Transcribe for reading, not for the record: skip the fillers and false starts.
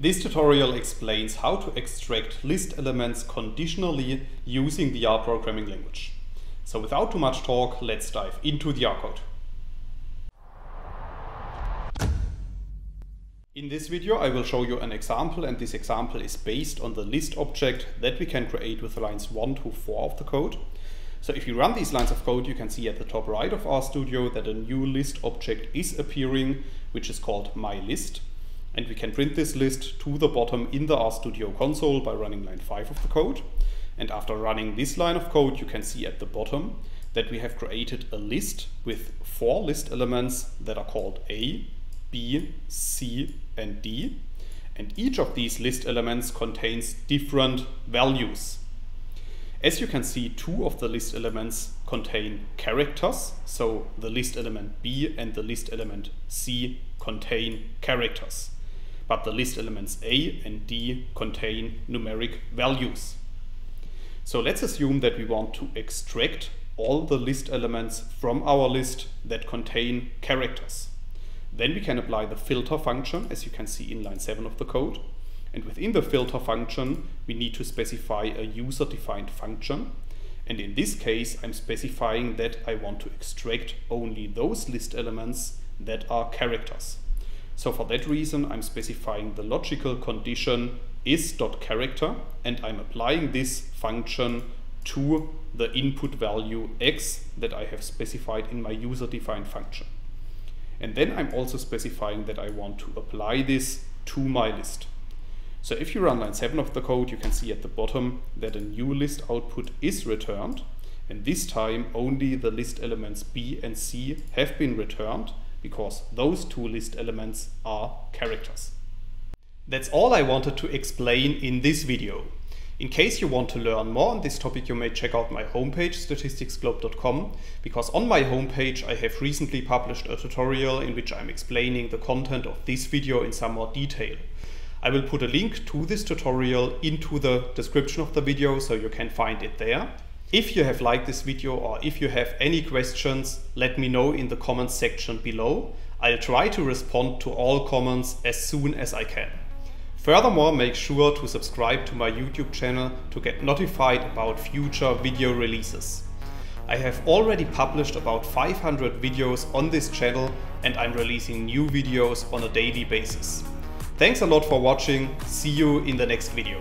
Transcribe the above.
This tutorial explains how to extract list elements conditionally using the R programming language. So without too much talk, let's dive into the R code. In this video, I will show you an example, and this example is based on the list object that we can create with lines 1 to 4 of the code. So if you run these lines of code, you can see at the top right of RStudio that a new list object is appearing, which is called myList. And we can print this list to the bottom in the RStudio console by running line 5 of the code. And after running this line of code, you can see at the bottom that we have created a list with 4 list elements that are called A, B, C, and D. And each of these list elements contains different values. As you can see, 2 of the list elements contain characters. So the list element B and the list element C contain characters. But the list elements A and D contain numeric values. So let's assume that we want to extract all the list elements from our list that contain characters. Then we can apply the filter function, as you can see in line 7 of the code. And within the filter function, we need to specify a user-defined function. And in this case, I'm specifying that I want to extract only those list elements that are characters. So for that reason, I'm specifying the logical condition is.character, and I'm applying this function to the input value x that I have specified in my user-defined function. And then I'm also specifying that I want to apply this to my list. So if you run line 7 of the code, you can see at the bottom that a new list output is returned, and this time only the list elements B and C have been returned, because those 2 list elements are characters. That's all I wanted to explain in this video. In case you want to learn more on this topic, you may check out my homepage, statisticsglobe.com, because on my homepage I have recently published a tutorial in which I'm explaining the content of this video in some more detail. I will put a link to this tutorial into the description of the video, so you can find it there. If you have liked this video, or if you have any questions, let me know in the comments section below. I'll try to respond to all comments as soon as I can. Furthermore, make sure to subscribe to my YouTube channel to get notified about future video releases. I have already published about 500 videos on this channel, and I'm releasing new videos on a daily basis. Thanks a lot for watching. See you in the next video.